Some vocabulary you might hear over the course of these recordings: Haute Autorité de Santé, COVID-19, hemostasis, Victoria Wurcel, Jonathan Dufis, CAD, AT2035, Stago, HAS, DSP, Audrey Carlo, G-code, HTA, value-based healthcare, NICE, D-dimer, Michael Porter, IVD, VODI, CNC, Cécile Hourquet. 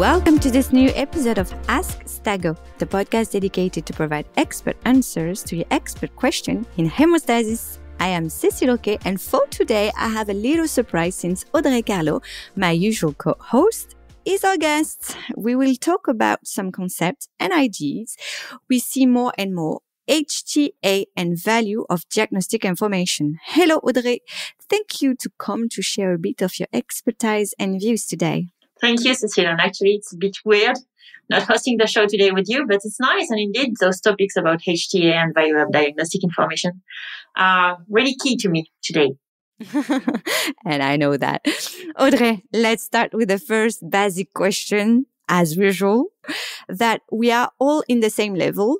Welcome to this new episode of Ask Stago, the podcast dedicated to provide expert answers to your expert question in hemostasis. I am Cécile Hourquet, and for today I have a little surprise since Audrey Carlo, my usual co-host, is our guest. We will talk about some concepts and ideas we see more and more. HTA and value of diagnostic information. Hello, Audrey. Thank you to come to share a bit of your expertise and views today. Thank you, Cécile. And actually, it's a bit weird not hosting the show today with you, but it's nice. And indeed, those topics about HTA and value of diagnostic information are really key to me today. And I know that. Audrey, let's start with the first basic question, as usual, that we are all in the same level.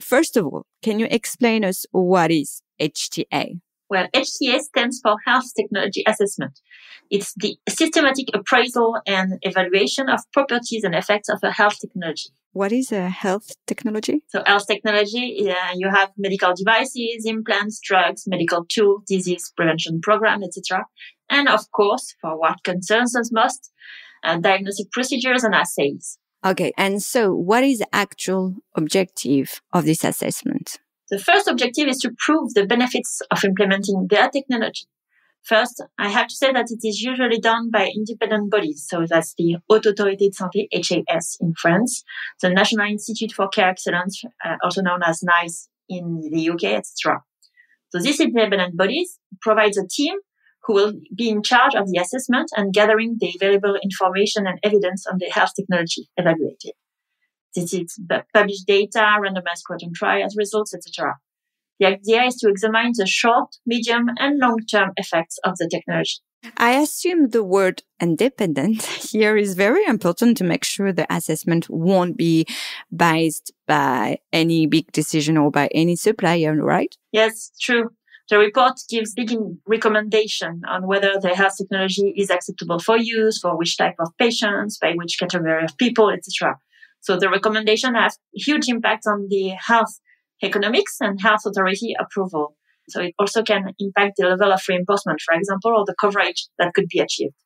First of all, can you explain us what is HTA? Well, HTA stands for Health Technology Assessment. It's the systematic appraisal and evaluation of properties and effects of a health technology. What is a health technology? So health technology, you have medical devices, implants, drugs, medical tools, disease prevention program, etc. And of course, for what concerns us most, diagnostic procedures and assays. Okay, and so what is the actual objective of this assessment? The first objective is to prove the benefits of implementing their technology. First, I have to say that it is usually done by independent bodies. So that's the Haute Autorité de Santé, HAS in France, the National Institute for Care Excellence, also known as NICE in the UK, etc. So these independent bodies provide a team who will be in charge of the assessment and gathering the available information and evidence on the health technology evaluated. This is published data, randomized controlled trials results, etc. The idea is to examine the short, medium, and long-term effects of the technology. I assume the word independent here is very important to make sure the assessment won't be biased by any big decision or by any supplier, right? Yes, true. The report gives big recommendation on whether the health technology is acceptable for use, for which type of patients, by which category of people, etc. So the recommendation has huge impact on the health economics and health authority approval. So it also can impact the level of reimbursement, for example, or the coverage that could be achieved.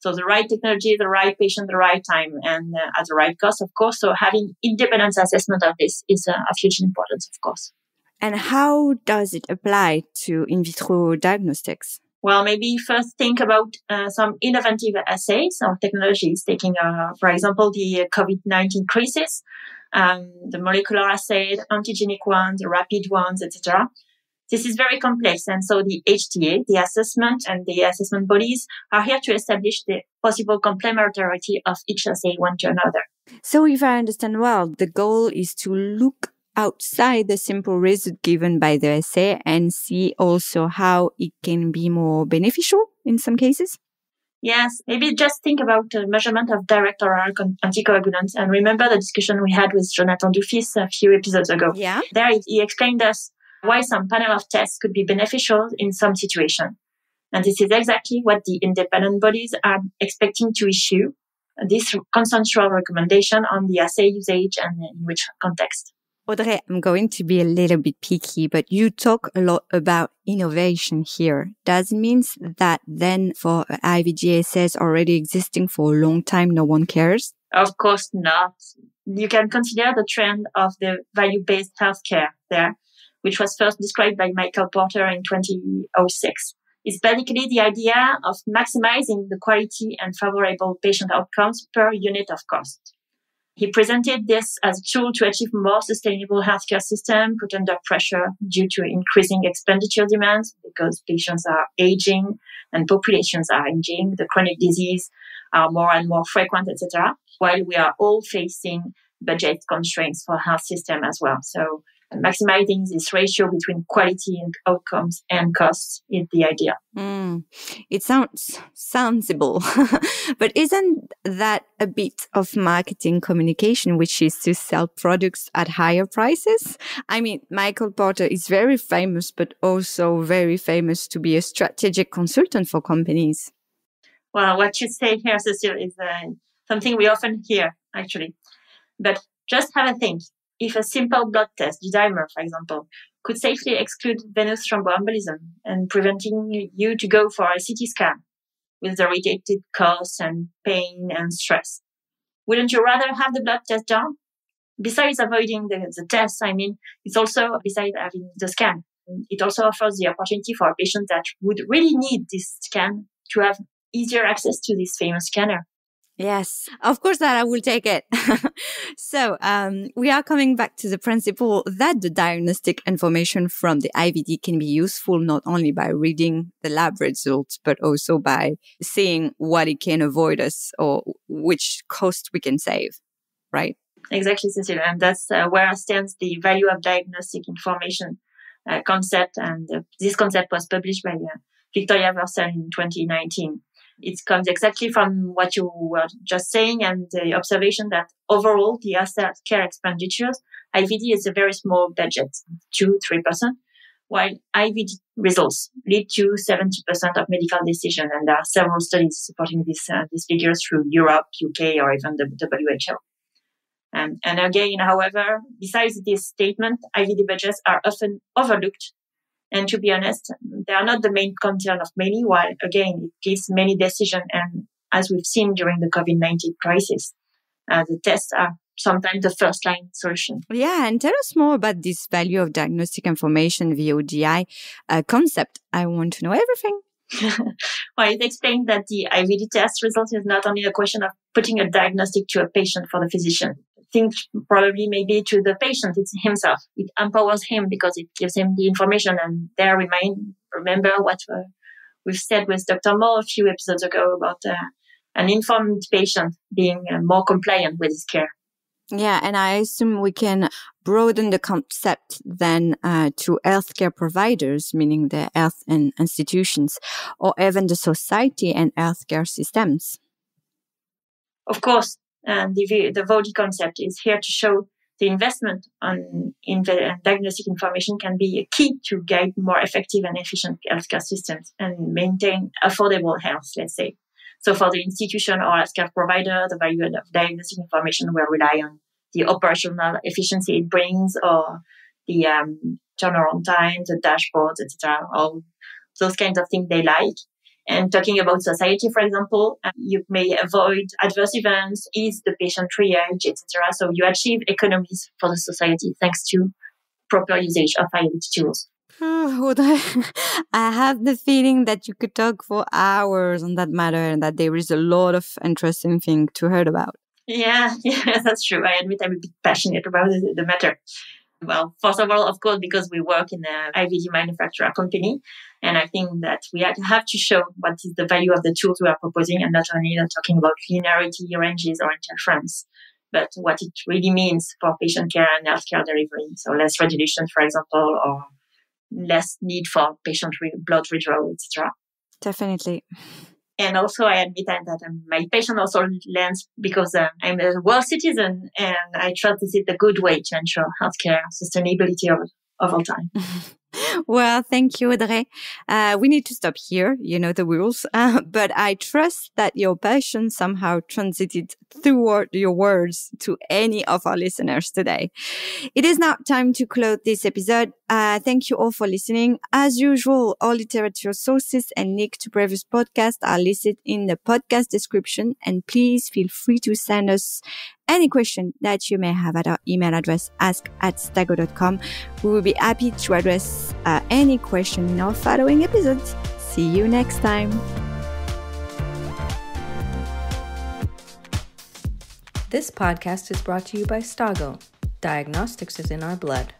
So the right technology, the right patient, the right time, and at the right cost, of course. So having independent assessment of this is of huge importance, of course. And how does it apply to in vitro diagnostics? Well, maybe first think about some innovative assays or technologies, taking, for example, the COVID-19 crisis, the molecular assay, antigenic ones, the rapid ones, etc. This is very complex. And so the HTA, the assessment and the assessment bodies are here to establish the possible complementarity of each assay one to another. So if I understand well, the goal is to look outside the simple result given by the assay and see also how it can be more beneficial in some cases? Yes, maybe just think about the measurement of direct oral anticoagulants and remember the discussion we had with Jonathan Dufis a few episodes ago. Yeah. There he explained us why some panel of tests could be beneficial in some situation. And this is exactly what the independent bodies are expecting to issue, this consensual recommendation on the assay usage and in which context. Audrey, I'm going to be a little bit picky, but you talk a lot about innovation here. Does it mean that then for IVDSS already existing for a long time, no one cares? Of course not. You can consider the trend of the value-based healthcare there, which was first described by Michael Porter in 2006. It's basically the idea of maximizing the quality and favorable patient outcomes per unit of cost. He presented this as a tool to achieve more sustainable healthcare system put under pressure due to increasing expenditure demands because patients are aging and populations are aging. The chronic disease are more and more frequent, etc. While we are all facing budget constraints for health system as well. So maximizing this ratio between quality and outcomes and costs is the idea. It sounds sensible, but isn't that a bit of marketing communication, which is to sell products at higher prices? I mean, Michael Porter is very famous, but also very famous to be a strategic consultant for companies. Well, what you say here, Cécile, is something we often hear, actually. But just have a think. If a simple blood test, D-dimer, for example, could safely exclude venous thromboembolism and preventing you to go for a CT scan with the related costs and pain and stress, Wouldn't you rather have the blood test done? Besides avoiding the test, I mean, it's also, besides having the scan, it also offers the opportunity for a patient that would really need this scan to have easier access to this famous scanner. Yes, of course that I will take it. So we are coming back to the principle that the diagnostic information from the IVD can be useful not only by reading the lab results, but also by seeing what it can avoid us or which cost we can save, right? Exactly, Cécile. And that's where stands the value of diagnostic information concept. And this concept was published by Victoria Wurcel in 2019. It comes exactly from what you were just saying and the observation that overall the healthcare expenditures, IVD is a very small budget, 2-3%, while IVD results lead to 70% of medical decisions. And there are several studies supporting these figures through Europe, UK, or even the WHO. And again, however, besides this statement, IVD budgets are often overlooked. And to be honest, they are not the main concern of many, while, again, it gives many decisions. And as we've seen during the COVID-19 crisis, the tests are sometimes the first-line solution. Yeah, and tell us more about this value of diagnostic information, VODI concept. I want to know everything. Well, it explains that the IVD test result is not only a question of putting a diagnostic to a patient for the physician. Think probably maybe to the patient, it's himself. It empowers him because it gives him the information. And there remember what we've said with Dr. Moore a few episodes ago about an informed patient being more compliant with his care. Yeah, and I assume we can broaden the concept then to healthcare providers, meaning the health and institutions, or even the society and healthcare systems. Of course. And the VODI concept is here to show the investment in diagnostic information can be a key to guide more effective and efficient healthcare systems and maintain affordable health, let's say. So for the institution or healthcare provider, the value of diagnostic information will rely on the operational efficiency it brings or the turnaround time, the dashboards, etc. All those kinds of things they like. And talking about society, for example, you may avoid adverse events, ease the patient triage, etc. So you achieve economies for the society thanks to proper usage of IVD tools. Audrey, I have the feeling that you could talk for hours on that matter and that there is a lot of interesting things to hear about. Yeah, that's true. I admit I'm a bit passionate about the matter. Well, first of all, of course, because we work in an IVD manufacturer company, and I think that we have to show what is the value of the tools we are proposing and not only talking about linearity, ranges, or interference, but what it really means for patient care and healthcare delivery. So less radiation, for example, or less need for patient blood withdrawal, etc. Definitely. And also, I admit that my patient also learns because I'm a world citizen and I trust this is a good way to ensure healthcare sustainability of all time. Well, thank you, Audrey. We need to stop here. You know the rules. But I trust that your passion somehow transited through your words to any of our listeners today. It is now time to close this episode. Thank you all for listening. As usual, all literature sources and links to previous podcasts are listed in the podcast description. And please feel free to send us any question that you may have at our email address, ask@stago.com. We will be happy to address any question in our following episodes. See you next time. This podcast is brought to you by Stago. Diagnostics is in our blood.